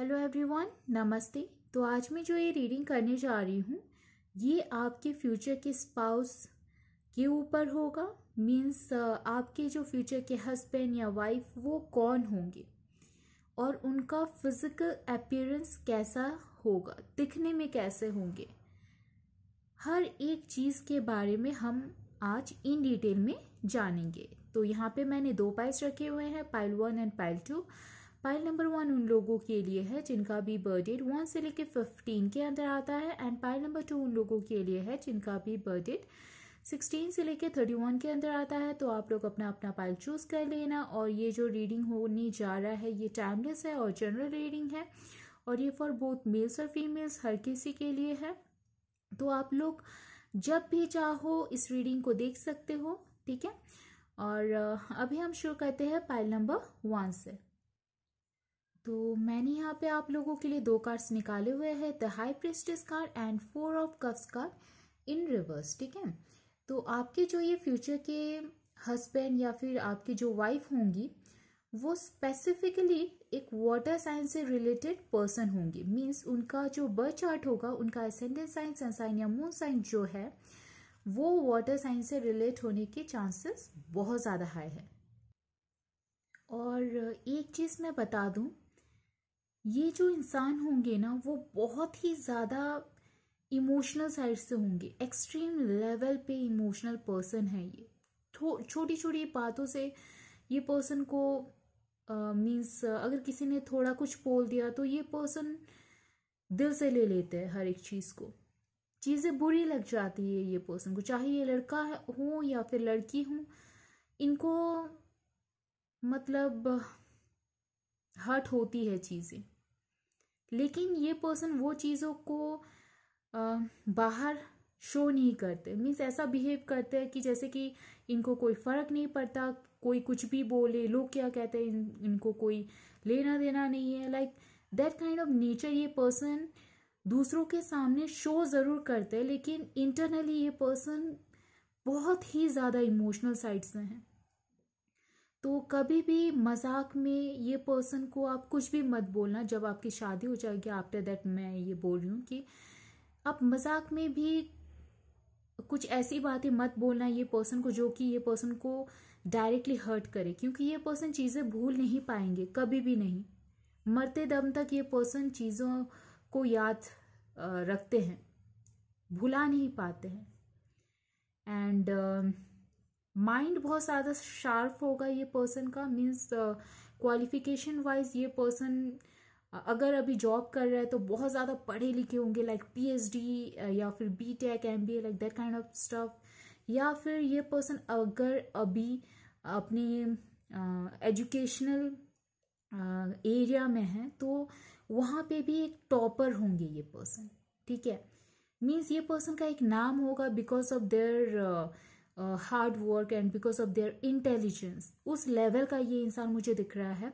Hello everyone, नमस्ते। तो आज मैं जो ये रीडिंग करने जा रही हूँ ये आपके फ्यूचर के स्पाउस के ऊपर होगा। मीन्स आपके जो फ्यूचर के हस्बैंड या वाइफ वो कौन होंगे और उनका फिजिकल अपीयरेंस कैसा होगा, दिखने में कैसे होंगे, हर एक चीज़ के बारे में हम आज इन डिटेल में जानेंगे। तो यहाँ पे मैंने दो पाइल्स रखे हुए हैं, pile one and pile two. Pile number one उन लोगों के लिए है जिनका भी बर्थ डेट 1 से लेकर 15 के अंदर आता है, एंड पाइल नंबर टू उन लोगों के लिए है जिनका भी बर्थ डेट 16 से लेकर 31 के अंदर आता है। तो आप लोग अपना अपना पाइल चूज कर लेना। और ये जो रीडिंग होने जा रहा है ये टाइमलेस है और जनरल रीडिंग है, और ये फॉर बोथ मेल्स और फीमेल्स, हर किसी के लिए है। तो आप लोग जब भी चाहो इस रीडिंग को देख सकते हो, ठीक है। और अभी हम शुरू करते हैं पाइल नंबर 1 से। तो मैंने यहाँ पे आप लोगों के लिए दो कार्ड्स निकाले हुए हैं, the high priestess card and 4 of cups card in reverse, ठीक है। तो आपके जो ये फ्यूचर के हस्बैंड या फिर आपकी जो वाइफ होंगी वो स्पेसिफिकली एक वाटर साइन से रिलेटेड पर्सन होंगी। मींस उनका जो बर्थ चार्ट होगा, उनका एसेंडेंट साइन, सन साइन या मून साइन जो है वो वाटर साइन से रिलेट होने के चांसेस बहुत ज़्यादा हाई है। और एक चीज़ मैं बता दूँ, ये जो इंसान होंगे ना वो बहुत ही ज़्यादा इमोशनल साइड से होंगे, एक्सट्रीम लेवल पे इमोशनल पर्सन है ये। छोटी छोटी बातों से ये पर्सन को मींस अगर किसी ने थोड़ा कुछ बोल दिया तो ये पर्सन दिल से ले लेते हैं हर एक चीज़ को, चीज़ें बुरी लग जाती है ये पर्सन को, चाहे ये लड़का हो या फिर लड़की हो। इनको मतलब हर्ट होती है चीज़ें, लेकिन ये पर्सन वो चीज़ों को बाहर शो नहीं करते। मीन्स ऐसा बिहेव करते हैं कि जैसे कि इनको कोई फ़र्क नहीं पड़ता, कोई कुछ भी बोले, लोग क्या कहते हैं, इनको कोई लेना देना नहीं है। Like that kind of nature ये पर्सन दूसरों के सामने शो ज़रूर करते हैं, लेकिन इंटरनली ये पर्सन बहुत ही ज़्यादा इमोशनल साइड से हैं। तो कभी भी मजाक में ये पर्सन को आप कुछ भी मत बोलना। जब आपकी शादी हो जाएगी, आफ्टर दैट मैं ये बोल रही हूँ कि आप मजाक में भी कुछ ऐसी बातें मत बोलना ये पर्सन को जो कि ये पर्सन को डायरेक्टली हर्ट करे, क्योंकि ये पर्सन चीज़ें भूल नहीं पाएंगे कभी भी नहीं। मरते दम तक ये पर्सन चीज़ों को याद रखते हैं, भुला नहीं पाते हैं। एंड माइंड बहुत ज़्यादा शार्प होगा ये पर्सन का। मीन्स क्वालिफिकेशन वाइज ये पर्सन अगर अभी जॉब कर रहा है तो बहुत ज़्यादा पढ़े लिखे होंगे, लाइक पीएचडी या फिर BTech, MBA, like that kind of stuff. या फिर ये पर्सन अगर अभी अपने एजुकेशनल एरिया में है तो वहाँ पे भी एक टॉपर होंगे ये पर्सन, ठीक है। मीन्स ये पर्सन का एक नाम होगा because of their hard work and because of their intelligence. उस लेवल का ये इंसान मुझे दिख रहा है।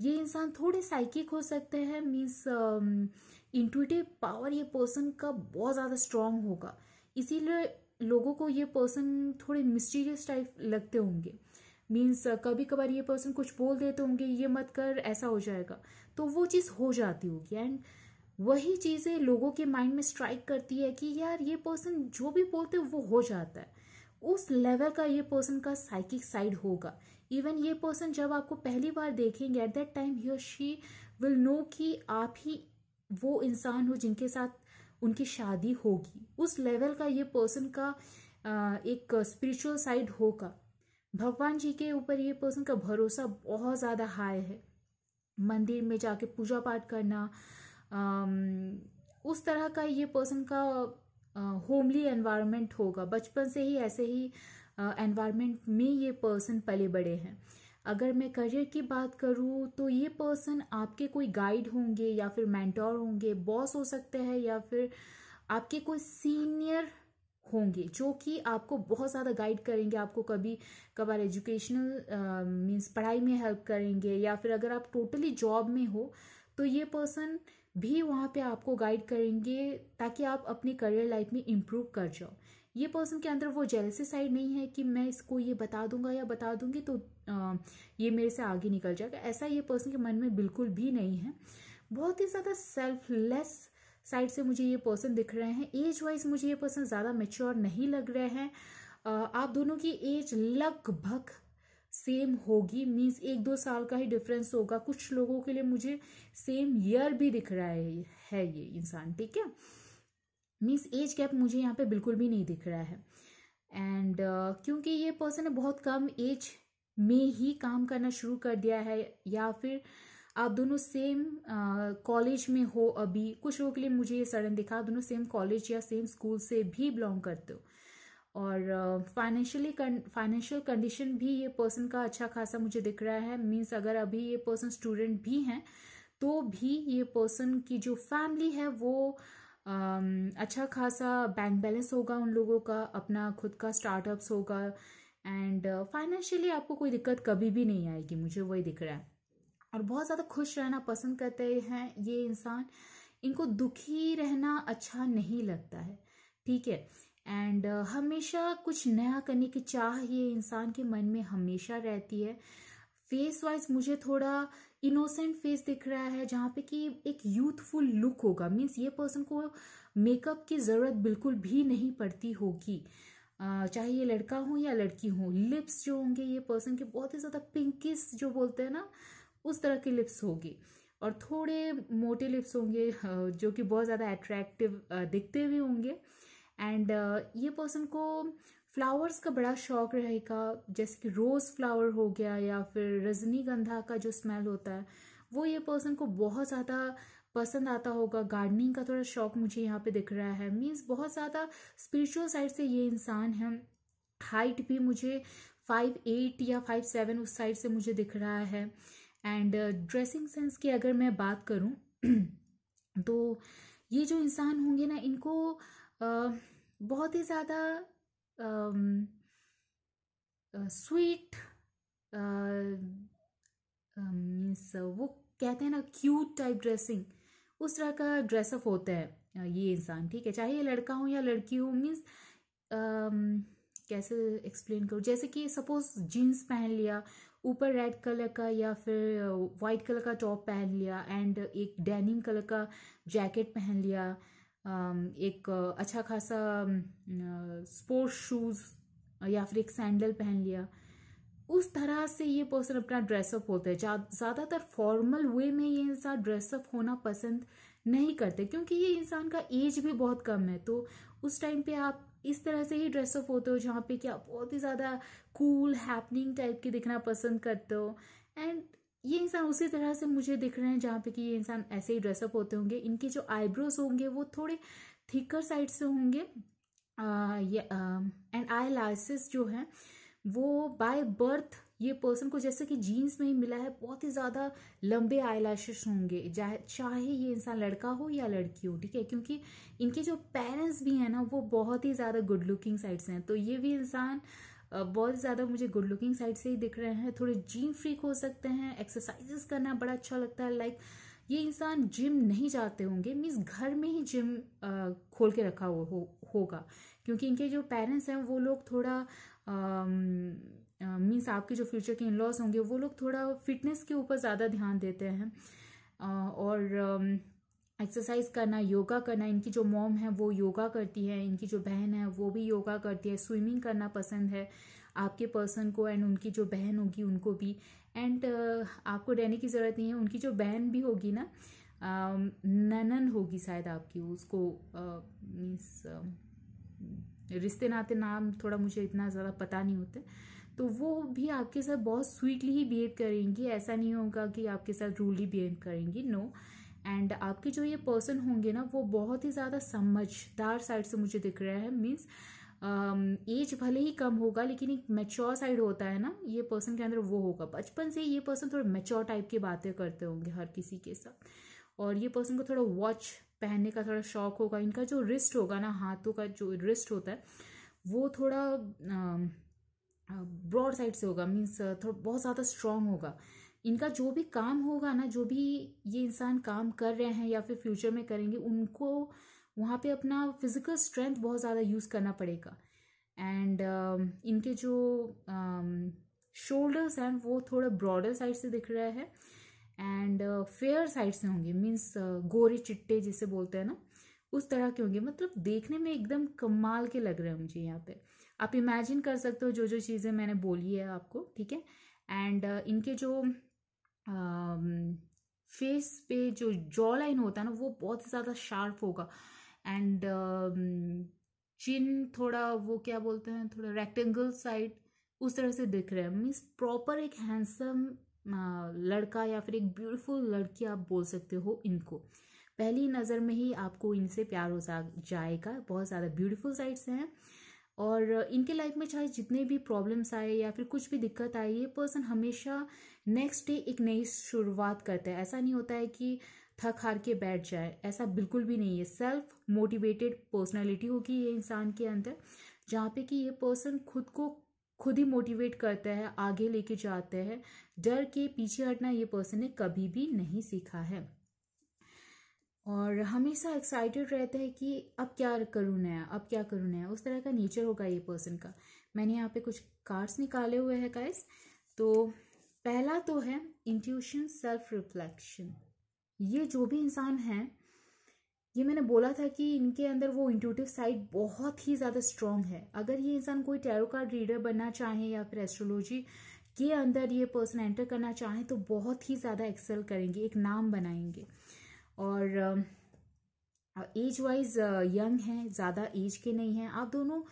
ये इंसान थोड़े साइकिक हो सकते हैं। मीन्स इंट्यूटिव पावर ये पर्सन का बहुत ज़्यादा स्ट्रॉन्ग होगा, इसीलिए लोगों को ये पर्सन थोड़े मिस्टीरियस टाइप लगते होंगे। मीन्स कभी कभार ये पर्सन कुछ बोल देते होंगे, ये मत कर, ऐसा हो जाएगा, तो वो चीज़ हो जाती होगी। एंड वही चीज़ें लोगों के माइंड में स्ट्राइक करती है कि यार ये पर्सन जो भी बोलते वो हो जाता है। उस लेवल का ये पर्सन का साइकिक साइड होगा। इवन ये पर्सन जब आपको पहली बार देखेंगे, एट दैट टाइम ही और शी विल नो कि आप ही वो इंसान हो जिनके साथ उनकी शादी होगी। उस लेवल का ये पर्सन का एक स्पिरिचुअल साइड होगा। भगवान जी के ऊपर ये पर्सन का भरोसा बहुत ज़्यादा हाई है। मंदिर में जाके पूजा पाठ करना, उस तरह का ये पर्सन का होमली एनवायरनमेंट होगा। बचपन से ही ऐसे ही एनवायरनमेंट में ये पर्सन पले बड़े हैं। अगर मैं करियर की बात करूँ तो ये पर्सन आपके कोई गाइड होंगे या फिर मेंटोर होंगे, बॉस हो सकते हैं या फिर आपके कोई सीनियर होंगे जो कि आपको बहुत ज़्यादा गाइड करेंगे। आपको कभी कभार एजुकेशनल मीन्स पढ़ाई में हेल्प करेंगे, या फिर अगर आप टोटली जॉब में हो तो ये पर्सन भी वहाँ पे आपको गाइड करेंगे ताकि आप अपनी करियर लाइफ में इम्प्रूव कर जाओ। ये पर्सन के अंदर वो जेलसी साइड नहीं है कि मैं इसको ये बता दूंगा या बता दूंगी तो ये मेरे से आगे निकल जाएगा, ऐसा ये पर्सन के मन में बिल्कुल भी नहीं है। बहुत ही ज़्यादा सेल्फलेस साइड से मुझे ये पर्सन दिख रहे हैं। एज वाइज मुझे ये पर्सन ज़्यादा मैच्योर नहीं लग रहे हैं। आप दोनों की एज लगभग सेम होगी, मीन्स 1-2 साल का ही डिफरेंस होगा। कुछ लोगों के लिए मुझे सेम ईयर भी दिख रहा है ये इंसान, ठीक है। मीन्स एज गैप मुझे यहाँ पे बिल्कुल भी नहीं दिख रहा है। एंड क्योंकि ये पर्सन ने बहुत कम एज में ही काम करना शुरू कर दिया है, या फिर आप दोनों सेम कॉलेज में हो अभी। कुछ लोगों के लिए मुझे ये सडन दिखा, दोनों सेम कॉलेज या सेम स्कूल से भी बिलोंग करते हो। और फाइनेंशियल कंडीशन भी ये पर्सन का अच्छा खासा मुझे दिख रहा है। मीन्स अगर अभी ये पर्सन स्टूडेंट भी हैं तो भी ये पर्सन की जो फैमिली है वो अच्छा खासा बैंक बैलेंस होगा उन लोगों का, अपना खुद का स्टार्टअप्स होगा। एंड फाइनेंशियली आपको कोई दिक्कत कभी भी नहीं आएगी, मुझे वही दिख रहा है। और बहुत ज़्यादा खुश रहना पसंद करते हैं ये इंसान, इनको दुखी रहना अच्छा नहीं लगता है, ठीक है। एंड हमेशा कुछ नया करने की चाह ये इंसान के मन में हमेशा रहती है। फेस वाइज मुझे थोड़ा इनोसेंट फेस दिख रहा है, जहाँ पे कि एक यूथफुल लुक होगा। मीन्स ये पर्सन को मेकअप की ज़रूरत बिल्कुल भी नहीं पड़ती होगी, चाहे ये लड़का हो या लड़की हो। लिप्स जो होंगे ये पर्सन के बहुत ही ज़्यादा पिंकिश जो बोलते हैं ना, उस तरह के लिप्स होगी। और थोड़े मोटे लिप्स होंगे जो कि बहुत ज़्यादा अट्रैक्टिव दिखते हुए होंगे। एंड ये पर्सन को फ्लावर्स का बड़ा शौक रहेगा, जैसे कि रोज़ फ्लावर हो गया या फिर रजनीगंधा का जो स्मेल होता है वो ये पर्सन को बहुत ज़्यादा पसंद आता होगा। गार्डनिंग का थोड़ा शौक मुझे यहाँ पे दिख रहा है। मीन्स बहुत ज़्यादा स्पिरिचुअल साइड से ये इंसान है। हाइट भी मुझे 5'8" या 5'7" उस साइड से मुझे दिख रहा है। एंड ड्रेसिंग सेंस की अगर मैं बात करूँ तो ये जो इंसान होंगे ना, इनको बहुत ही ज़्यादा स्वीट मीन्स वो कहते हैं ना क्यूट टाइप ड्रेसिंग, उस तरह का ड्रेसअप होता है ये इंसान, ठीक है। चाहे ये लड़का हो या लड़की हो। मीन्स कैसे एक्सप्लेन करूँ, जैसे कि सपोज जीन्स पहन लिया, ऊपर रेड कलर का या फिर वाइट कलर का टॉप पहन लिया, एंड एक डेनिम कलर का जैकेट पहन लिया, एक अच्छा खासा स्पोर्ट्स शूज़ या फिर एक सैंडल पहन लिया। उस तरह से ये पर्सन अपना ड्रेसअप होता है। ज़्यादातर फॉर्मल वे में ये इंसान ड्रेसअप होना पसंद नहीं करते, क्योंकि ये इंसान का एज भी बहुत कम है। तो उस टाइम पे आप इस तरह से ही ड्रेसअप होते हो, जहाँ पे कि आप बहुत ही ज़्यादा कूल हैपनिंग टाइप के दिखना पसंद करते हो। एंड ये इंसान उसी तरह से मुझे दिख रहे हैं, जहाँ पे कि ये इंसान ऐसे ही ड्रेसअप होते होंगे। इनके जो आईब्रोज होंगे वो थोड़े थिकर साइड से होंगे, एंड आई लाइसेस जो हैं वो बाय बर्थ ये पर्सन को जैसे कि जीन्स में ही मिला है, बहुत ही ज़्यादा लंबे आई लाइसेस होंगे, चाहे ये इंसान लड़का हो या लड़की हो, ठीक है। क्योंकि इनके जो पेरेंट्स भी हैं ना, वो बहुत ही ज़्यादा गुड लुकिंग साइड से हैं। तो ये भी इंसान बहुत ज़्यादा मुझे गुड लुकिंग साइड से ही दिख रहे हैं। थोड़े जिम फ्रीक हो सकते हैं, एक्सरसाइजेस करना बड़ा अच्छा लगता है। लाइक ये इंसान जिम नहीं जाते होंगे, मीन्स घर में ही जिम खोल के रखा होगा, क्योंकि इनके जो पेरेंट्स हैं वो लोग थोड़ा मीन्स आपके जो फ्यूचर के इन लॉज होंगे वो लोग थोड़ा फिटनेस के ऊपर ज़्यादा ध्यान देते हैं। और एक्सरसाइज करना, योगा करना, इनकी जो मॉम है वो योगा करती है, इनकी जो बहन है वो भी योगा करती है। स्विमिंग करना पसंद है आपके पर्सन को, एंड उनकी जो बहन होगी उनको भी। एंड आपको डरने की ज़रूरत नहीं है, उनकी जो बहन भी होगी ना, ननन होगी शायद आपकी, उसको मीन्स रिश्ते नाते नाम थोड़ा मुझे इतना ज़्यादा पता नहीं होता, तो वो भी आपके साथ बहुत स्वीटली ही बिहेव करेंगी। ऐसा नहीं होगा कि आपके साथ रूडली बिहेव करेंगी, नो। एंड आपके जो ये पर्सन होंगे ना, वो बहुत ही ज़्यादा समझदार साइड से मुझे दिख रहा है। मीन्स एज भले ही कम होगा, लेकिन एक मैच्योर साइड होता है ना ये पर्सन के अंदर, वो होगा। बचपन से ये पर्सन थोड़े मैच्योर टाइप की बातें करते होंगे हर किसी के साथ। और ये पर्सन को थोड़ा वॉच पहनने का थोड़ा शौक होगा। इनका जो रिस्ट होगा ना, हाथों का जो रिस्ट होता है वो थोड़ा ब्रॉड साइड से होगा, मीन्स थोड़ा बहुत ज़्यादा स्ट्रॉन्ग होगा। इनका जो भी काम होगा ना, जो भी ये इंसान काम कर रहे हैं या फिर फ्यूचर में करेंगे, उनको वहाँ पे अपना फिजिकल स्ट्रेंथ बहुत ज़्यादा यूज़ करना पड़ेगा। एंड इनके जो शोल्डर्स हैं वो थोड़ा ब्रॉडर साइड से दिख रहा है। एंड फेयर साइड से होंगे, मीन्स गोरे चिट्टे जिसे बोलते हैं ना, उस तरह के होंगे। मतलब देखने में एकदम कमाल के लग रहे हैं मुझे। यहाँ पे आप इमेजिन कर सकते हो जो जो चीज़ें मैंने बोली है आपको, ठीक है। एंड इनके जो फेस पे जो जॉ लाइन होता है ना, वो बहुत ज़्यादा शार्प होगा। एंड चिन थोड़ा वो क्या बोलते हैं, थोड़ा रेक्टेंगल साइड उस तरह से दिख रहा है। मीन्स प्रॉपर एक हैंडसम लड़का या फिर एक ब्यूटीफुल लड़की आप बोल सकते हो इनको। पहली नज़र में ही आपको इनसे प्यार हो जाएगा। बहुत ज़्यादा ब्यूटीफुल साइड्स हैं और इनके लाइफ में चाहे जितने भी प्रॉब्लम्स आए या फिर कुछ भी दिक्कत आई, ये पर्सन हमेशा नेक्स्ट डे एक नई शुरुआत करता है। ऐसा नहीं होता है कि थक हार के बैठ जाए, ऐसा बिल्कुल भी नहीं है। सेल्फ मोटिवेटेड पर्सनालिटी होगी ये इंसान के अंदर, जहाँ पे कि ये पर्सन खुद को खुद ही मोटिवेट करता है, आगे लेके जाते हैं। डर के पीछे हटना ये पर्सन ने कभी भी नहीं सीखा है और हमेशा एक्साइटेड रहता है कि अब क्या करूँ नया, अब क्या करूँ नया, उस तरह का नेचर होगा ये पर्सन का। मैंने यहाँ पे कुछ कार्ड्स निकाले हुए हैं गाइस। तो पहला तो है इंट्यूशन, सेल्फ रिफ्लेक्शन। ये जो भी इंसान है, ये मैंने बोला था कि इनके अंदर वो इंट्यूटिव साइड बहुत ही ज़्यादा स्ट्रॉन्ग है। अगर ये इंसान कोई टैरो कार्ड रीडर बनना चाहे या फिर एस्ट्रोलॉजी के अंदर ये पर्सन एंटर करना चाहे तो बहुत ही ज़्यादा एक्सेल करेंगे, एक नाम बनाएंगे। और एज वाइज यंग हैं, ज़्यादा एज के नहीं हैं। आप दोनों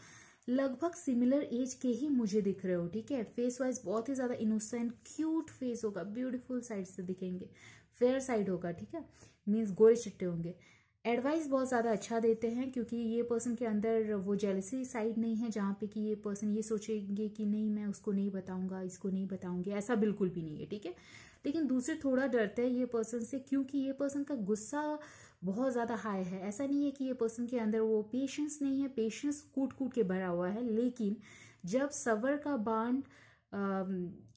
लगभग सिमिलर एज के ही मुझे दिख रहे हो, ठीक है। फेस वाइज बहुत ही ज़्यादा इनोसेंट क्यूट फेस होगा, ब्यूटीफुल साइड से दिखेंगे, फेयर साइड होगा, ठीक है। मीन्स गोरे चिट्टे होंगे। एडवाइस बहुत ज़्यादा अच्छा देते हैं क्योंकि ये पर्सन के अंदर वो जेलसी साइड नहीं है, जहाँ पे कि ये पर्सन ये सोचेंगे कि नहीं मैं उसको नहीं बताऊंगा, इसको नहीं बताऊंगी, ऐसा बिल्कुल भी नहीं है, ठीक है। लेकिन दूसरे थोड़ा डरते हैं ये पर्सन से क्योंकि ये पर्सन का गुस्सा बहुत ज़्यादा हाई है। ऐसा नहीं है कि ये पर्सन के अंदर वो पेशेंस नहीं है, पेशेंस कूट कूट के भरा हुआ है। लेकिन जब सबर का बांध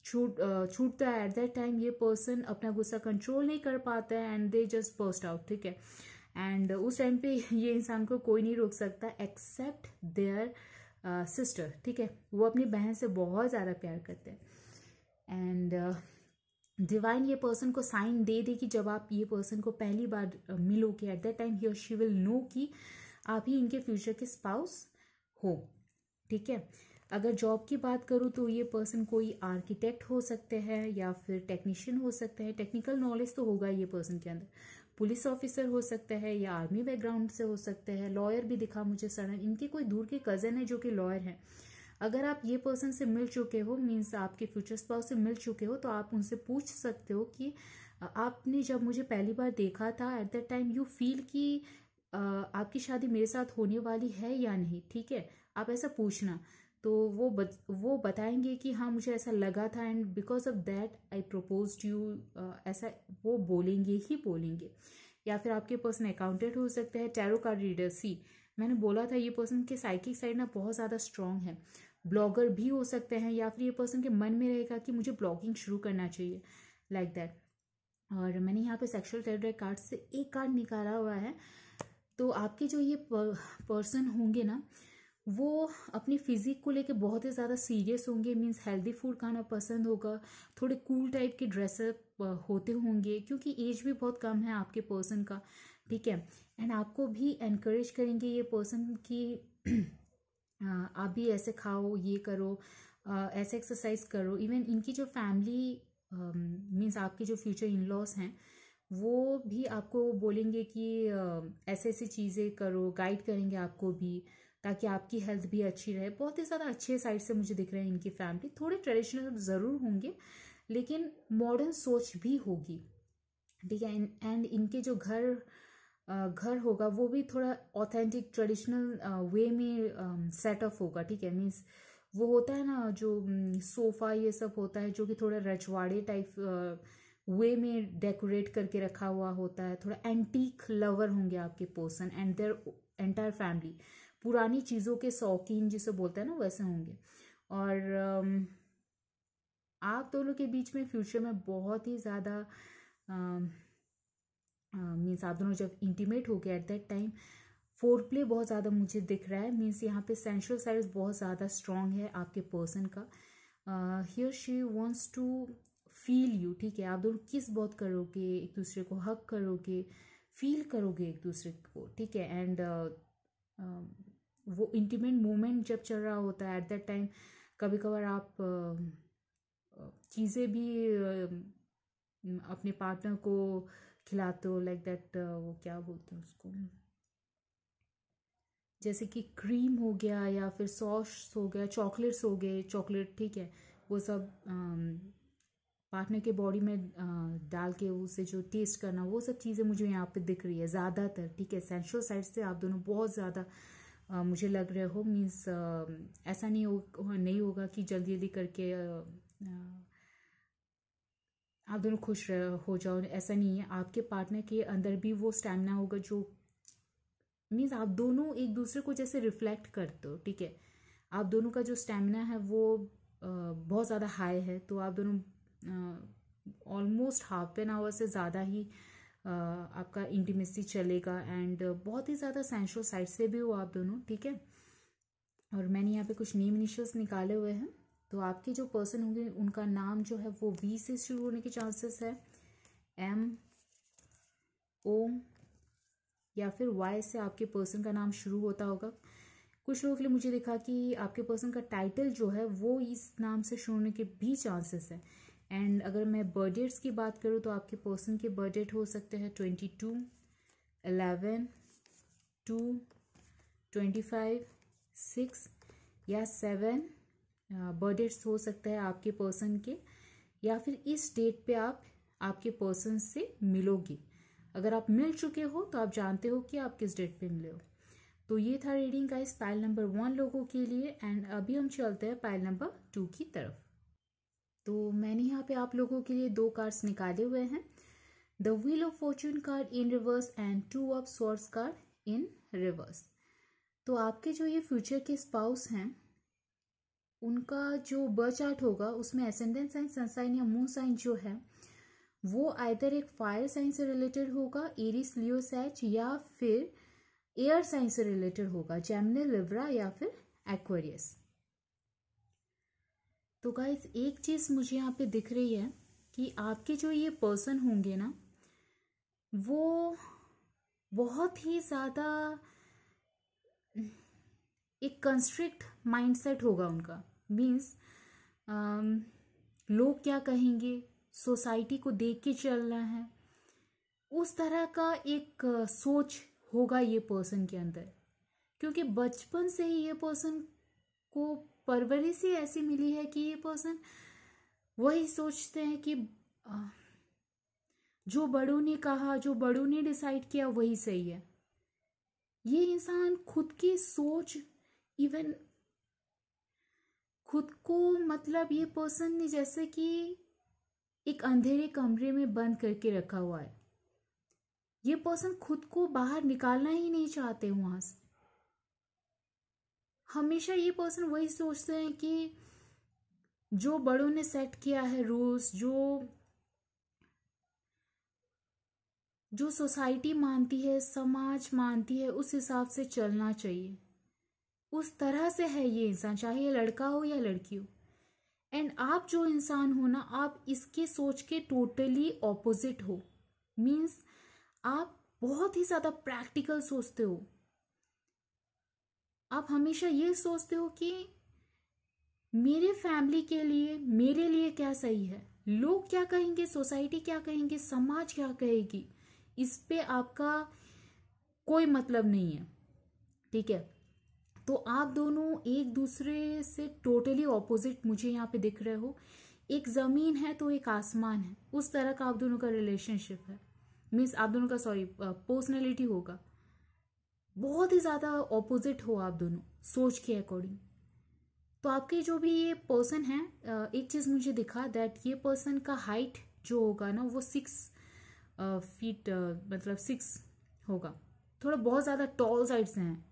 छूटता है, एट दैट टाइम ये पर्सन अपना गुस्सा कंट्रोल नहीं कर पाता है and they just burst out, ठीक है। एंड उस टाइम पे ये इंसान को कोई नहीं रोक सकता एक्सेप्ट देयर सिस्टर, ठीक है। वो अपनी बहन से बहुत ज़्यादा प्यार करते हैं। एंड डिवाइन ये पर्सन को साइन दे दे कि जब आप ये पर्सन को पहली बार मिलोगे, एट दैट टाइम ही और शी विल नो कि आप ही इनके फ्यूचर के स्पाउस हो, ठीक है। अगर जॉब की बात करूँ तो ये पर्सन कोई आर्किटेक्ट हो सकते हैं या फिर टेक्नीशियन हो सकते हैं। टेक्निकल नॉलेज तो होगा ये पर्सन के अंदर। पुलिस ऑफिसर हो सकते हैं या आर्मी बैकग्राउंड से हो सकते हैं। लॉयर भी दिखा मुझे सडन। इनके कोई दूर के कज़न है जो कि लॉयर हैं। अगर आप ये पर्सन से मिल चुके हो, मीन्स आपके फ्यूचर स्पाउस से मिल चुके हो, तो आप उनसे पूछ सकते हो कि आपने जब मुझे पहली बार देखा था, at that time you feel कि आपकी शादी मेरे साथ होने वाली है या नहीं, ठीक है। आप ऐसा पूछना तो वो बताएंगे कि हाँ मुझे ऐसा लगा था and because of that I propose to you, ऐसा वो बोलेंगे ही बोलेंगे। या फिर आपके पर्सन अकाउंटेंट हो सकते हैं, टैरो कार्ड रीडर। सी मैंने बोला था ये पर्सन के साइकिक साइड ना बहुत ज़्यादा स्ट्रॉन्ग है। ब्लॉगर भी हो सकते हैं या फिर ये पर्सन के मन में रहेगा कि मुझे ब्लॉगिंग शुरू करना चाहिए, लाइक दैट। और मैंने यहाँ पे सेक्शुअल टैरो कार्ड से एक कार्ड निकाला हुआ है। तो आपके जो ये पर्सन होंगे ना, वो अपनी फिजिक को लेके बहुत ही ज़्यादा सीरियस होंगे। मींस हेल्दी फूड खाना पसंद होगा, थोड़े कूल टाइप के ड्रेसअप होते होंगे क्योंकि एज भी बहुत कम है आपके पर्सन का, ठीक है। एंड आपको भी एनकरेज करेंगे ये पर्सन कि आप भी ऐसे खाओ, ये करो, ऐसे एक्सरसाइज करो। इवन इनकी जो फैमिली मींस आपके जो फ्यूचर इन लॉज हैं, वो भी आपको बोलेंगे कि ऐसे ऐसी चीज़ें करो, गाइड करेंगे आपको भी ताकि आपकी हेल्थ भी अच्छी रहे। बहुत ही ज़्यादा अच्छे साइड से मुझे दिख रहे हैं इनकी फैमिली। थोड़े ट्रेडिशनल ज़रूर होंगे लेकिन मॉडर्न सोच भी होगी, ठीक है। एंड इनके जो घर होगा वो भी थोड़ा ऑथेंटिक ट्रेडिशनल वे में सेटअप होगा, ठीक है। मीन्स वो होता है ना जो सोफ़ा ये सब होता है जो कि थोड़ा रजवाड़े टाइप वे में डेकोरेट करके रखा हुआ होता है। थोड़ा एंटीक लवर होंगे आपके person and their entire family. पुरानी चीज़ों के शौकीन जिसे बोलते हैं ना, वैसे होंगे। और आप दोनों के बीच में फ्यूचर में बहुत ही ज़्यादा मीन्स आप दोनों जब इंटीमेट हो गए, एट दैट टाइम फोरप्ले बहुत ज़्यादा मुझे दिख रहा है। मीन्स यहाँ पे सेंशुअल साइड बहुत ज़्यादा स्ट्रॉन्ग है आपके पर्सन का। Here she wants to feel you, ठीक है, आप दोनों किस बहुत करोगे, एक दूसरे को हक करोगे, फील करोगे एक दूसरे को, ठीक है। एंड वो इंटीमेट मोमेंट जब चल रहा होता है एट दैट टाइम कभी कभार आप चीज़ें भी अपने पार्टनर को खिलाते हो, लाइक दैट, वो क्या बोलते हैं उसको, जैसे कि क्रीम हो गया या फिर सॉस हो गया, चॉकलेट्स हो गए, चॉकलेट, ठीक है, वो सब पार्टनर के बॉडी में डाल के उसे जो टेस्ट करना, वो सब चीज़ें मुझे यहाँ पे दिख रही है ज़्यादातर, ठीक है। सेंशुअल साइड से आप दोनों बहुत ज़्यादा मुझे लग रहे हो, मीन्स ऐसा नहीं होगा कि जल्दी जल्दी करके आप दोनों खुश हो जाओ, ऐसा नहीं है। आपके पार्टनर के अंदर भी वो स्टैमिना होगा जो मीन्स आप दोनों एक दूसरे को जैसे रिफ्लेक्ट करते हो, ठीक है। आप दोनों का जो स्टैमिना है वो बहुत ज़्यादा हाई है, तो आप दोनों ऑलमोस्ट हाफ एन आवर से ज़्यादा ही आपका इंटीमेसी चलेगा। एंड बहुत ही ज़्यादा सेंशुअल साइड से भी हो आप दोनों, ठीक है। और मैंने यहाँ पे कुछ नेम इनिशियल्स निकाले हुए हैं, तो आपके जो पर्सन होंगे उनका नाम जो है वो वी से शुरू होने के चांसेस है, एम, ओ, या फिर वाई से आपके पर्सन का नाम शुरू होता होगा। कुछ लोगों के लिए मुझे देखा कि आपके पर्सन का टाइटल जो है वो इस नाम से शुरू होने के भी चांसेस है। एंड अगर मैं बर्थ डेट्स की बात करूँ तो आपके पर्सन के बर्थ डेट हो सकते हैं 22, 11, 2, 25, 6 या 7 बर्थ डेट्स हो सकता है आपके पर्सन के, या फिर इस डेट पे आप आपके पर्सन से मिलोगे। अगर आप मिल चुके हो तो आप जानते हो कि आप किस डेट पे मिले हो। तो ये था रीडिंग का इस पाइल नंबर 1 लोगों के लिए। एंड अभी हम चलते हैं पाइल नंबर 2 की तरफ। तो मैंने यहाँ पे आप लोगों के लिए 2 कार्ड्स निकाले हुए हैं, the wheel of fortune card in reverse and 2 of swords card in reverse. तो आपके जो ये फ्यूचर के स्पाउस हैं उनका जो बर्थ चार्ट होगा उसमें एसेंडेंट साइन, सन साइन या मून साइन जो है वो आइदर एक फायर साइन से रिलेटेड होगा, एरिस, लियो, सैच, या फिर एयर साइन से रिलेटेड होगा, जेमिनी, लिब्रा या फिर एक्वेरियस। तो गाइज एक चीज़ मुझे यहाँ पे दिख रही है कि आपके जो ये पर्सन होंगे ना वो बहुत ही ज़्यादा एक कंस्ट्रिक्ट माइंडसेट होगा उनका, मीन्स लोग क्या कहेंगे, सोसाइटी को देख के चलना है, उस तरह का एक सोच होगा ये पर्सन के अंदर, क्योंकि बचपन से ही ये पर्सन को परवरिश ही ऐसी मिली है कि ये पर्सन वही सोचते हैं कि जो बड़ों ने कहा, जो बड़ों ने डिसाइड किया वही सही है। ये इंसान खुद की सोच, इवन खुद को, मतलब ये पर्सन ने जैसे कि एक अंधेरे कमरे में बंद करके रखा हुआ है, ये पर्सन खुद को बाहर निकालना ही नहीं चाहते वहां से। हमेशा ये पर्सन वही सोचते हैं कि जो बड़ों ने सेट किया है रूल्स, जो सोसाइटी मानती है, समाज मानती है, उस हिसाब से चलना चाहिए, उस तरह से है ये इंसान, चाहे ये लड़का हो या लड़की हो। एंड आप जो इंसान हो ना, आप इसके सोच के टोटली ऑपोजिट हो, मीन्स आप बहुत ही ज़्यादा प्रैक्टिकल सोचते हो। आप हमेशा ये सोचते हो कि मेरे फैमिली के लिए, मेरे लिए क्या सही है, लोग क्या कहेंगे, सोसाइटी क्या कहेंगे, समाज क्या कहेगी, इस पे आपका कोई मतलब नहीं है, ठीक है। तो आप दोनों एक दूसरे से टोटली ऑपोजिट मुझे यहाँ पे दिख रहे हो, एक ज़मीन है तो एक आसमान है, उस तरह का आप दोनों का रिलेशनशिप है, मीन्स आप दोनों का पर्सनैलिटी होगा, बहुत ही ज़्यादा ऑपोजिट हो आप दोनों सोच के अकॉर्डिंग। तो आपके जो भी ये पर्सन है, एक चीज़ मुझे दिखा दैट ये पर्सन का हाइट जो होगा ना वो 6 फीट, मतलब 6 होगा, थोड़ा बहुत ज़्यादा टॉल साइड से हैं।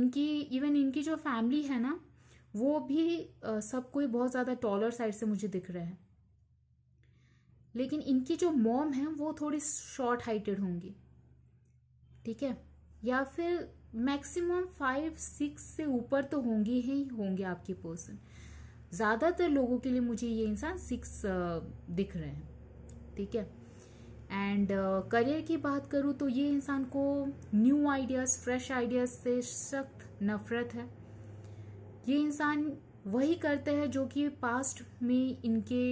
इनकी जो फैमिली है ना वो भी सब कोई बहुत ज़्यादा टॉलर साइड से मुझे दिख रहा है, लेकिन इनकी जो मॉम है वो थोड़ी शॉर्ट हाइटेड होंगी, ठीक है, या फिर मैक्सिमम 5-6 से ऊपर तो होंगे ही होंगे आपके पर्सन। ज़्यादातर लोगों के लिए मुझे ये इंसान 6 दिख रहे हैं, ठीक है। एंड करियर की बात करूँ तो ये इंसान को न्यू आइडियाज़, फ्रेश आइडियाज़ से सख्त नफरत है। ये इंसान वही करते हैं जो कि पास्ट में इनके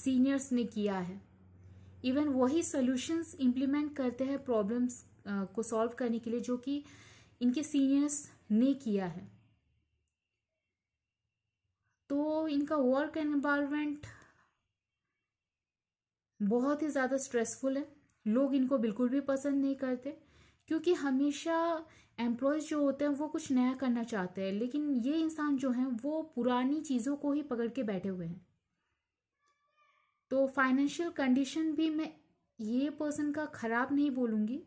सीनियर्स ने किया है। इवन वही सॉल्यूशंस इम्प्लीमेंट करते हैं प्रॉब्लम्स को सॉल्व करने के लिए जो कि इनके सीनियर्स ने किया है। तो इनका वर्क एनवायरनमेंट बहुत ही ज़्यादा स्ट्रेसफुल है। लोग इनको बिल्कुल भी पसंद नहीं करते क्योंकि हमेशा एम्प्लॉयज़ जो होते हैं वो कुछ नया करना चाहते हैं, लेकिन ये इंसान जो हैं वो पुरानी चीज़ों को ही पकड़ के बैठे हुए हैं। तो फाइनेंशियल कंडीशन भी मैं ये पर्सन का ख़राब नहीं बोलूँगी।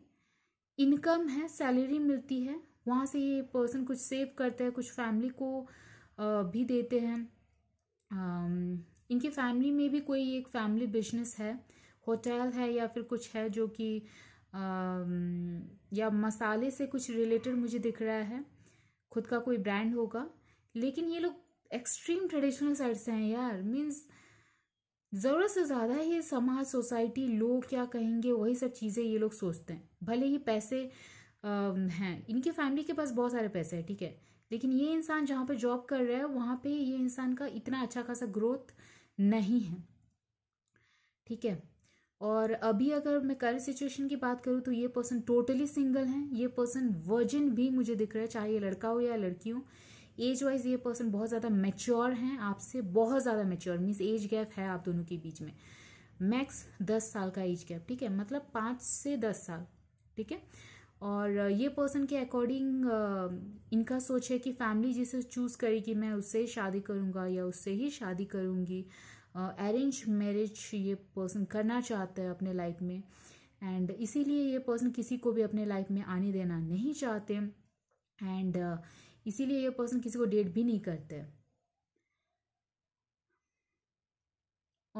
इनकम है, सैलरी मिलती है, वहाँ से ये पर्सन कुछ सेव करते हैं, कुछ फैमिली को भी देते हैं। इनकी फैमिली में भी कोई एक फैमिली बिजनेस है, होटल है या फिर कुछ है जो कि या मसाले से कुछ रिलेटेड मुझे दिख रहा है, खुद का कोई ब्रांड होगा। लेकिन ये लोग एक्सट्रीम ट्रेडिशनल साइड से हैं यार, मीन्स ज़रूरत से ज़्यादा ही समाज, सोसाइटी, लोग क्या कहेंगे, वही सब चीज़ें ये लोग सोचते हैं। भले ही पैसे हैं, इनकी फैमिली के पास बहुत सारे पैसे हैं, ठीक है, लेकिन ये इंसान जहाँ पे जॉब कर रहा है वहाँ पे ये इंसान का इतना अच्छा खासा ग्रोथ नहीं है, ठीक है। और अभी अगर मैं करंट सिचुएशन की बात करूँ तो ये पर्सन टोटली सिंगल हैं। ये पर्सन वर्जिन भी मुझे दिख रहा है, चाहे ये लड़का हो या लड़की हो। एज वाइज ये पर्सन बहुत ज़्यादा मैच्योर हैं, आपसे बहुत ज़्यादा मैच्योर, मीन्स एज गैप है आप दोनों के बीच में, मैक्स 10 साल का एज गैप, ठीक है, मतलब 5 से 10 साल, ठीक है। और ये पर्सन के अकॉर्डिंग इनका सोच है कि फैमिली जिसे चूज़ करेगी मैं उससे शादी करूँगा या उससे ही शादी करूँगी। अरेंज मैरिज ये पर्सन करना चाहता है अपने लाइफ में, एंड इसीलिए ये पर्सन किसी को भी अपने लाइफ में आने देना नहीं चाहते, एंड इसीलिए ये पर्सन किसी को डेट भी नहीं करते।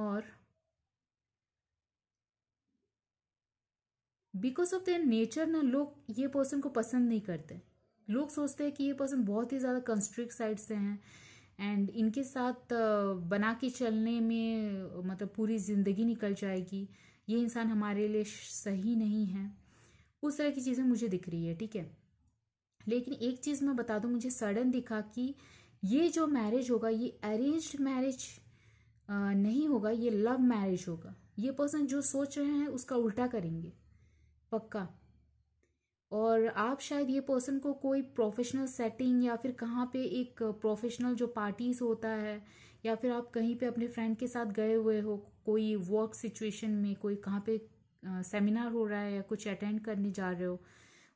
और बिकॉज ऑफ देयर नेचर ना, लोग ये पर्सन को पसंद नहीं करते। लोग सोचते हैं कि ये पर्सन बहुत ही ज़्यादा कंस्ट्रिक्ट साइड से हैं, एंड इनके साथ बना के चलने में मतलब पूरी ज़िंदगी निकल जाएगी, ये इंसान हमारे लिए सही नहीं है, उस तरह की चीज़ें मुझे दिख रही है, ठीक है। लेकिन एक चीज़ मैं बता दूँ, मुझे सडन दिखा कि ये जो मैरिज होगा ये अरेंज मैरिज नहीं होगा, ये लव मैरिज होगा। ये पर्सन जो सोच रहे हैं उसका उल्टा करेंगे पक्का। और आप शायद ये पर्सन को कोई प्रोफेशनल सेटिंग या फिर कहाँ पे एक प्रोफेशनल जो पार्टीज होता है, या फिर आप कहीं पे अपने फ्रेंड के साथ गए हुए हो, कोई वर्क सिचुएशन में, कोई कहाँ पे सेमिनार हो रहा है या कुछ अटेंड करने जा रहे हो,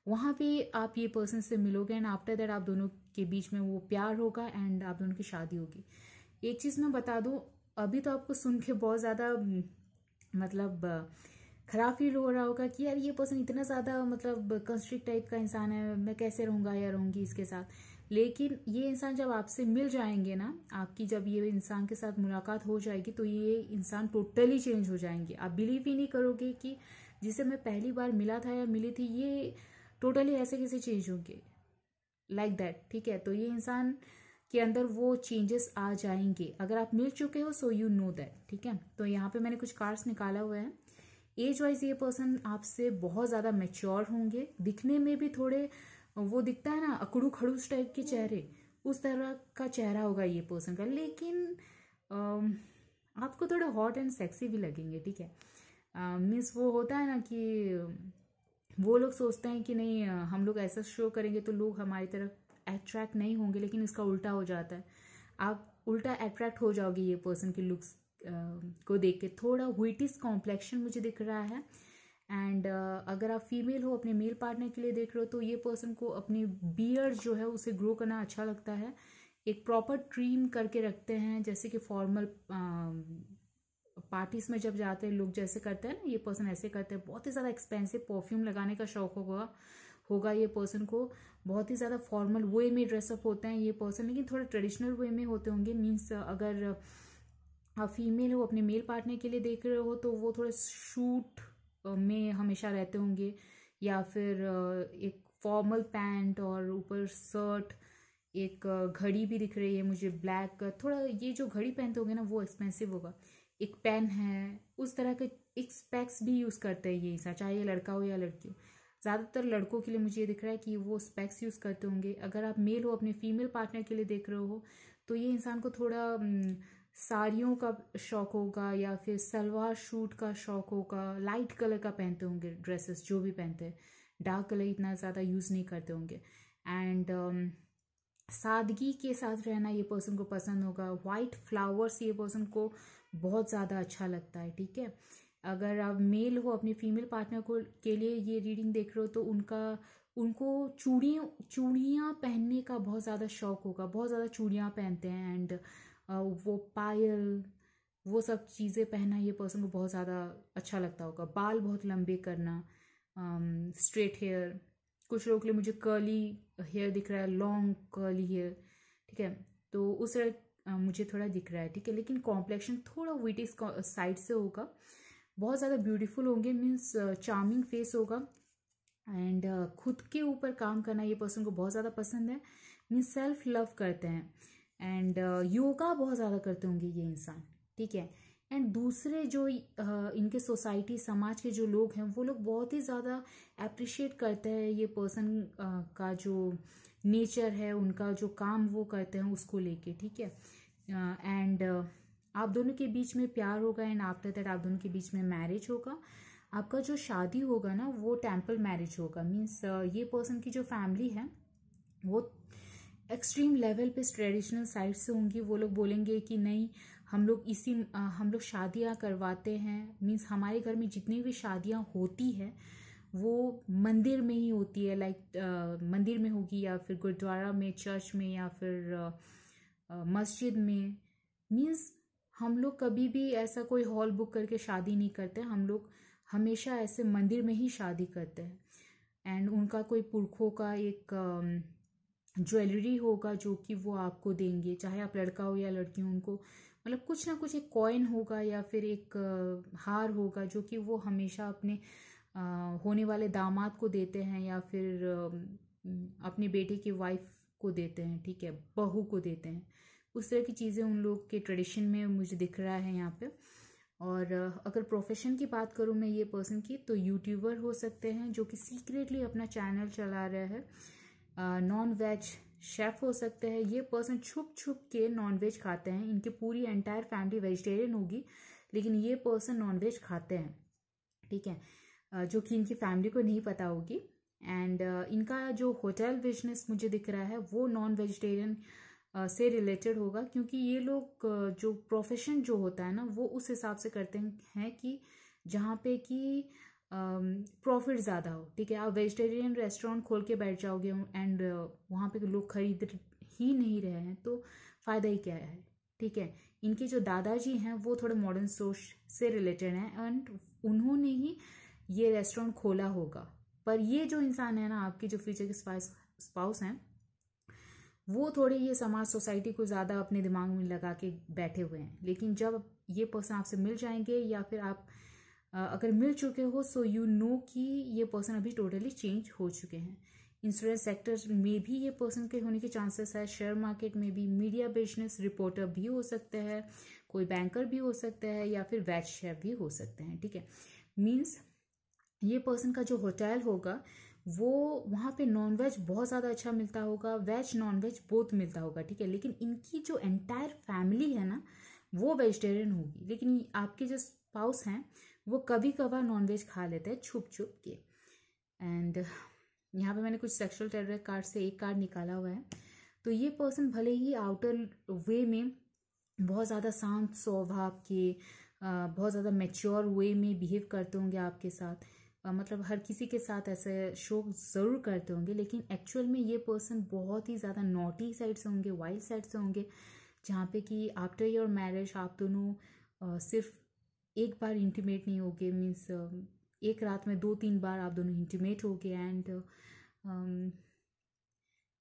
वहाँ पे आप ये पर्सन से मिलोगे, एंड आफ्टर दैट आप दोनों के बीच में वो प्यार होगा एंड आप दोनों की शादी होगी। एक चीज़ मैं बता दूँ, अभी तो आपको सुन के बहुत ज़्यादा मतलब खराब फील हो रहा होगा कि यार ये पर्सन इतना ज़्यादा मतलब कंस्ट्रिक्ट टाइप का इंसान है, मैं कैसे रहूँगा या रहूँगी इसके साथ। लेकिन ये इंसान जब आपसे मिल जाएंगे ना, आपकी जब ये इंसान के साथ मुलाकात हो जाएगी तो ये इंसान टोटली चेंज हो जाएंगे। आप बिलीव ही नहीं करोगे कि जिसे मैं पहली बार मिला था या मिली थी ये टोटली ऐसे कैसे चेंज होंगे, लाइक दैट, ठीक है। तो ये इंसान के अंदर वो चेंजेस आ जाएंगे। अगर आप मिल चुके हो सो यू नो दैट, ठीक है। तो यहाँ पे मैंने कुछ कार्ड्स निकाला हुआ है। एज वाइज ये पर्सन आपसे बहुत ज़्यादा मैच्योर होंगे, दिखने में भी थोड़े वो दिखता है ना अकड़ू खड़ूस टाइप के चेहरे, उस तरह का चेहरा होगा ये पर्सन का। लेकिन आपको थोड़े हॉट एंड सेक्सी भी लगेंगे, ठीक है। मीन्स वो होता है ना कि वो लोग सोचते हैं कि नहीं हम लोग ऐसा शो करेंगे तो लोग हमारी तरफ अट्रैक्ट नहीं होंगे, लेकिन इसका उल्टा हो जाता है। आप उल्टा अट्रैक्ट हो जाओगे ये पर्सन के लुक्स को देख के। थोड़ा व्हाइटिश कॉम्प्लेक्शन मुझे दिख रहा है, एंड अगर आप फीमेल हो अपने मेल पार्टनर के लिए देख रहे हो तो ये पर्सन को अपनी बियर्ड जो है उसे ग्रो करना अच्छा लगता है। एक प्रॉपर ट्रिम करके रखते हैं, जैसे कि फॉर्मल पार्टीज में जब जाते हैं लोग जैसे करते हैं ना, ये पर्सन ऐसे करते हैं। बहुत ही ज़्यादा एक्सपेंसिव परफ्यूम लगाने का शौक होगा ये पर्सन को। बहुत ही ज़्यादा फॉर्मल वे में ड्रेसअप होते हैं ये पर्सन, लेकिन थोड़ा ट्रेडिशनल वे में होते होंगे। मीन्स अगर आप फीमेल हो अपने मेल पार्टनर के लिए देख रहे हो तो वो थोड़े शूट में हमेशा रहते होंगे, या फिर एक फॉर्मल पैंट और ऊपर शर्ट, एक घड़ी भी दिख रही है मुझे ब्लैक, थोड़ा ये जो घड़ी पहनते होगे ना वो एक्सपेंसिव होगा। एक पेन है, उस तरह के एक स्पेक्स भी यूज़ करते हैं ये इंसान, चाहे ये लड़का हो या लड़की हो। ज़्यादातर लड़कों के लिए मुझे ये दिख रहा है कि वो स्पेक्स यूज़ करते होंगे। अगर आप मेल हो अपने फीमेल पार्टनर के लिए देख रहे हो तो ये इंसान को थोड़ा साड़ियों का शौक होगा या फिर सलवार सूट का शौक होगा। लाइट कलर का पहनते होंगे ड्रेसेस, जो भी पहनते हैं डार्क कलर इतना ज़्यादा यूज़ नहीं करते होंगे। एंड सादगी के साथ रहना ये पर्सन को पसंद होगा। वाइट फ्लावर्स ये पर्सन को बहुत ज़्यादा अच्छा लगता है, ठीक है। अगर आप मेल हो अपने फीमेल पार्टनर को के लिए ये रीडिंग देख रहे हो तो उनको चूड़ियाँ पहनने का बहुत ज़्यादा शौक होगा। बहुत ज़्यादा चूड़ियाँ पहनते हैं एंड वो पायल वो सब चीज़ें पहनना ये पर्सन को बहुत ज़्यादा अच्छा लगता होगा। बाल बहुत लंबे करना, स्ट्रेट हेयर, कुछ लोगों के लिए मुझे कर्ली हेयर दिख रहा है, लॉन्ग कर्ली हेयर, ठीक है। तो उस तरह मुझे थोड़ा दिख रहा है, ठीक है। लेकिन कॉम्प्लेक्शन थोड़ा वीटिश साइड से होगा। बहुत ज़्यादा ब्यूटीफुल होंगे, मीन्स चार्मिंग फेस होगा। एंड खुद के ऊपर काम करना ये पर्सन को बहुत ज़्यादा पसंद है, मीन्स सेल्फ लव करते हैं। एंड योगा बहुत ज़्यादा करते होंगे ये इंसान, ठीक है। एंड दूसरे जो इनके सोसाइटी समाज के जो लोग हैं वो लोग बहुत ही ज़्यादा अप्रिशिएट करते हैं ये पर्सन का जो नेचर है, उनका जो काम वो करते हैं उसको लेके, ठीक है। एंड आप दोनों के बीच में प्यार होगा एंड आफ्टर दैट आप दोनों के बीच में मैरिज होगा। आपका जो शादी होगा ना वो टेम्पल मैरिज होगा। मीन्स ये पर्सन की जो फैमिली है वो एक्सट्रीम लेवल पे ट्रेडिशनल साइड से होंगी। वो लोग बोलेंगे कि नहीं हम लोग शादियाँ करवाते हैं, मीन्स हमारे घर में जितनी भी शादियाँ होती है वो मंदिर में ही होती है, लाइक मंदिर में होगी या फिर गुरुद्वारा में, चर्च में या फिर मस्जिद में। मीन्स हम लोग कभी भी ऐसा कोई हॉल बुक करके शादी नहीं करते, हम लोग हमेशा ऐसे मंदिर में ही शादी करते हैं। एंड उनका कोई पुरखों का एक ज्वेलरी होगा जो कि वो आपको देंगे, चाहे आप लड़का हो या लड़की हो। उनको मतलब कुछ ना कुछ एक कॉइन होगा या फिर एक हार होगा जो कि वो हमेशा अपने होने वाले दामाद को देते हैं या फिर अपने बेटे की वाइफ को देते हैं, ठीक है, बहू को देते हैं। उस तरह की चीज़ें उन लोग के ट्रेडिशन में मुझे दिख रहा है यहाँ पे। और अगर प्रोफेशन की बात करूँ मैं ये पर्सन की, तो यूट्यूबर हो सकते हैं जो कि सीक्रेटली अपना चैनल चला रहे हैं। नॉन वेज शेफ़ हो सकते हैं। ये पर्सन छुप छुप के नॉन वेज खाते हैं। इनकी पूरी एंटायर फैमिली वेजिटेरियन होगी लेकिन ये पर्सन नॉन वेज खाते हैं, ठीक है, जो कि इनकी फैमिली को नहीं पता होगी। एंड इनका जो होटल बिजनेस मुझे दिख रहा है वो नॉन वेजिटेरियन से रिलेटेड होगा, क्योंकि ये लोग जो प्रोफेशन जो होता है ना वो उस हिसाब से करते हैं कि जहाँ पे कि प्रॉफिट ज़्यादा हो, ठीक है। आप वेजिटेरियन रेस्टोरेंट खोल के बैठ जाओगे एंड वहाँ पे लोग खरीद ही नहीं रहे हैं तो फ़ायदा ही क्या है, ठीक है। इनके जो दादाजी हैं वो थोड़े मॉडर्न सोच से रिलेटेड हैं एंड उन्होंने ही ये रेस्टोरेंट खोला होगा। पर ये जो इंसान है ना आपके जो फ्यूचर के स्पाउस हैं वो थोड़े ये समाज सोसाइटी को ज़्यादा अपने दिमाग में लगा के बैठे हुए हैं। लेकिन जब ये पर्सन आपसे मिल जाएंगे या फिर आप अगर मिल चुके हो सो यू नो कि ये पर्सन अभी टोटली चेंज हो चुके हैं। इंश्योरेंस सेक्टर में भी ये पर्सन के होने के चांसेस है, शेयर मार्केट में भी, मीडिया बिजनेस रिपोर्टर भी हो सकते हैं, कोई बैंकर भी हो सकता है या फिर वेज शेफ भी हो सकते हैं, ठीक है। मीन्स ये पर्सन का जो होटल होगा वो वहाँ पे नॉनवेज बहुत ज़्यादा अच्छा मिलता होगा, वेज नॉनवेज बोथ मिलता होगा, ठीक है। लेकिन इनकी जो एंटायर फैमिली है ना वो वेजिटेरियन होगी। लेकिन आपके जो स्पाउस हैं वो कभी कभार नॉनवेज खा लेते हैं छुप छुप के। एंड यहाँ पे मैंने कुछ सेक्सुअल टेरर कार्ड से एक कार्ड निकाला हुआ है। तो ये पर्सन भले ही आउटर वे में बहुत ज़्यादा शांत स्वभाव के, बहुत ज़्यादा मैच्योर वे में बिहेव करते होंगे आपके साथ, मतलब हर किसी के साथ ऐसे शो ज़रूर करते होंगे। लेकिन एक्चुअल में ये पर्सन बहुत ही ज़्यादा नॉटी साइड से होंगे, वाइल्ड साइड से होंगे, जहाँ पे कि आफ्टर योर मैरिज आप दोनों सिर्फ एक बार इंटीमेट नहीं होगे, मीन्स एक रात में 2-3 बार आप दोनों इंटीमेट होगे। एंड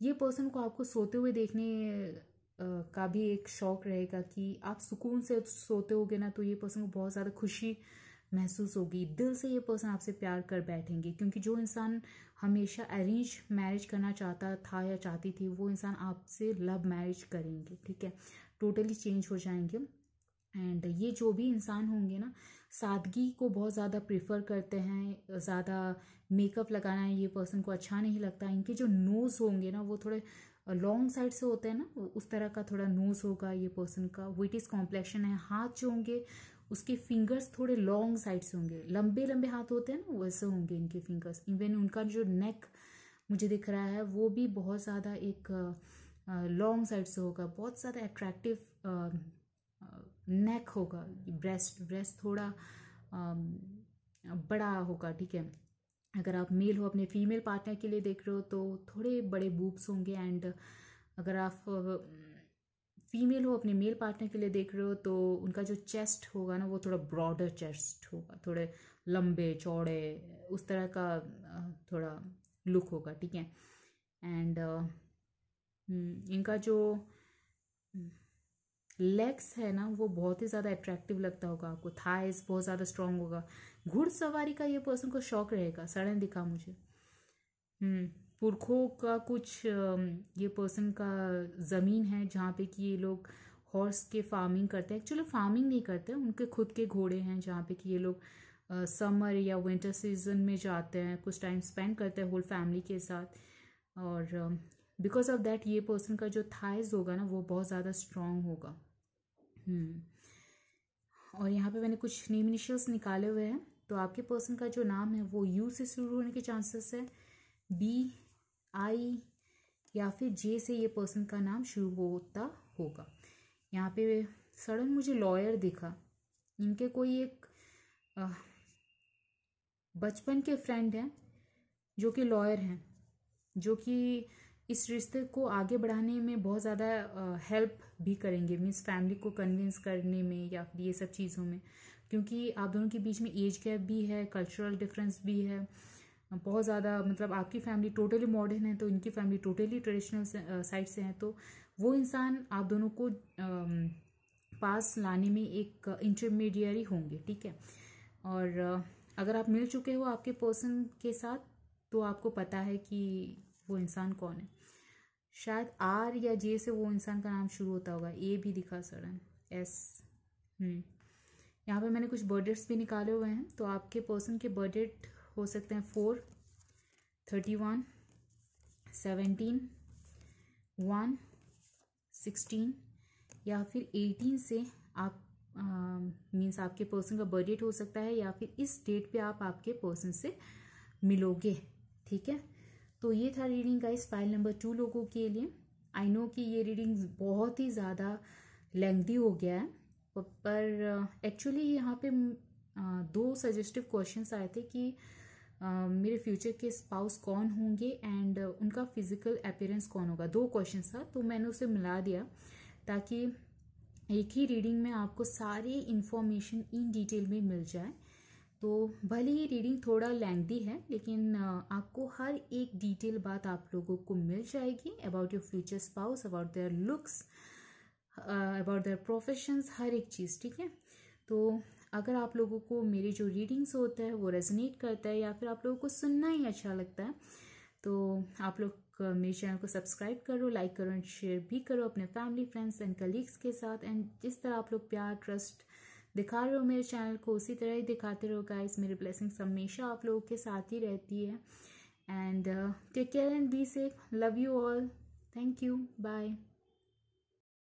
ये पर्सन को आपको सोते हुए देखने का भी एक शौक़ रहेगा कि आप सुकून से सोते होगे ना तो ये पर्सन को बहुत ज़्यादा खुशी महसूस होगी, दिल से ये पर्सन आपसे प्यार कर बैठेंगे, क्योंकि जो इंसान हमेशा अरेंज मैरिज करना चाहता था या चाहती थी वो इंसान आपसे लव मैरिज करेंगे, ठीक है, टोटली चेंज हो जाएंगे। एंड ये जो भी इंसान होंगे ना, सादगी को बहुत ज़्यादा प्रेफर करते हैं, ज़्यादा मेकअप लगाना ये पर्सन को अच्छा नहीं लगता। इनके जो नोज़ होंगे ना वो थोड़े लॉन्ग साइड से होते हैं ना, उस तरह का थोड़ा नोज़ होगा ये पर्सन का। व्हाइटिश कॉम्प्लेक्शन है, हाथ जो होंगे उसके फिंगर्स थोड़े लॉन्ग साइड से होंगे, लंबे लंबे हाथ होते हैं ना वैसे होंगे इनके फिंगर्स। इवन उनका जो नेक मुझे दिख रहा है वो भी बहुत ज़्यादा एक लॉन्ग साइड से होगा, बहुत ज़्यादा एट्रैक्टिव नेक होगा। ब्रेस्ट थोड़ा बड़ा होगा, ठीक है। अगर आप मेल हो अपने फीमेल पार्टनर के लिए देख रहे हो तो थोड़े बड़े बूब्स होंगे, एंड अगर आप फीमेल हो अपने मेल पार्टनर के लिए देख रहे हो तो उनका जो चेस्ट होगा ना वो थोड़ा ब्रॉडर चेस्ट होगा, थोड़े लंबे चौड़े उस तरह का थोड़ा लुक होगा, ठीक है। एंड इनका जो लेग्स है ना वो बहुत ही ज़्यादा अट्रैक्टिव लगता होगा आपको, थाइस बहुत ज़्यादा स्ट्रांग होगा। घुड़सवारी का ये पर्सन को शौक रहेगा, सड़न दिखा मुझे। पुरखों का कुछ ये पर्सन का ज़मीन है जहाँ पे कि ये लोग हॉर्स के फार्मिंग करते हैं, एक्चुअली फार्मिंग नहीं करते, उनके खुद के घोड़े हैं जहाँ पे कि ये लोग समर या विंटर सीजन में जाते हैं, कुछ टाइम स्पेंड करते हैं होल फैमिली के साथ। और बिकॉज ऑफ दैट ये पर्सन का जो थाइज होगा ना वो बहुत ज़्यादा स्ट्रॉन्ग होगा। और यहाँ पे मैंने कुछ नेम इनिशियल्स निकाले हुए हैं, तो आपके पर्सन का जो नाम है वो यू से शुरू होने के चांसेस है, बी, आई या फिर जे से ये पर्सन का नाम शुरू होता होगा। यहाँ पे सडन मुझे लॉयर दिखा, इनके कोई एक बचपन के फ्रेंड हैं जो कि लॉयर हैं, जो कि इस रिश्ते को आगे बढ़ाने में बहुत ज़्यादा हेल्प भी करेंगे, मीन्स फैमिली को कन्विंस करने में या फिर ये सब चीज़ों में, क्योंकि आप दोनों के बीच में एज गैप भी है, कल्चरल डिफरेंस भी है बहुत ज़्यादा। मतलब आपकी फैमिली टोटली मॉडर्न है तो इनकी फैमिली टोटली ट्रेडिशनल साइड से है, तो वो इंसान आप दोनों को पास लाने में एक इंटरमीडियरी होंगे, ठीक है। और अगर आप मिल चुके हो आपके पर्सन के साथ तो आपको पता है कि वो इंसान कौन है। शायद आर या जे से वो इंसान का नाम शुरू होता होगा, ए भी दिखा सड़न, एस। यहाँ पे मैंने कुछ बर्थ डेट्स भी निकाले हुए हैं, तो आपके पर्सन के बर्थ डेट हो सकते हैं 4, 31, 17, 1, 16 या फिर 18 से आप मीन्स आपके पर्सन का बर्थ डेट हो सकता है, या फिर इस डेट पे आप आपके पर्सन से मिलोगे, ठीक है। तो ये था रीडिंग गाइस फाइल नंबर 2 लोगों के लिए। आई नो कि ये रीडिंग बहुत ही ज़्यादा लेंथी हो गया है, पर एक्चुअली यहाँ पे 2 सजेस्टिव क्वेश्चंस आए थे कि मेरे फ्यूचर के स्पाउस कौन होंगे एंड उनका फिजिकल अपीयरेंस कौन होगा। 2 क्वेश्चंस था तो मैंने उसे मिला दिया ताकि एक ही रीडिंग में आपको सारी इन्फॉर्मेशन इन डिटेल में मिल जाए। तो भले ही रीडिंग थोड़ा लेंथी है लेकिन आपको हर एक डिटेल बात आप लोगों को मिल जाएगी, about your future spouse, about their looks, about their professions, हर एक चीज़, ठीक है। तो अगर आप लोगों को मेरे जो रीडिंग्स होते हैं वो रेजोनेट करता है या फिर आप लोगों को सुनना ही अच्छा लगता है तो आप लोग मेरे चैनल को सब्सक्राइब करो, लाइक करो एंड शेयर भी करो अपने फैमिली, फ्रेंड्स एंड कलीग्स के साथ। एंड जिस तरह आप लोग प्यार, ट्रस्ट दिखा रहे हो मेरे चैनल को उसी तरह ही दिखाते रहो गाइस। मेरी ब्लेसिंग्स हमेशा आप लोगों के साथ ही रहती है। And take care and be safe. Love you all. Thank you. Bye.